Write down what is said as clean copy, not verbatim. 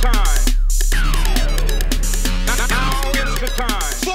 the time. Now is the time.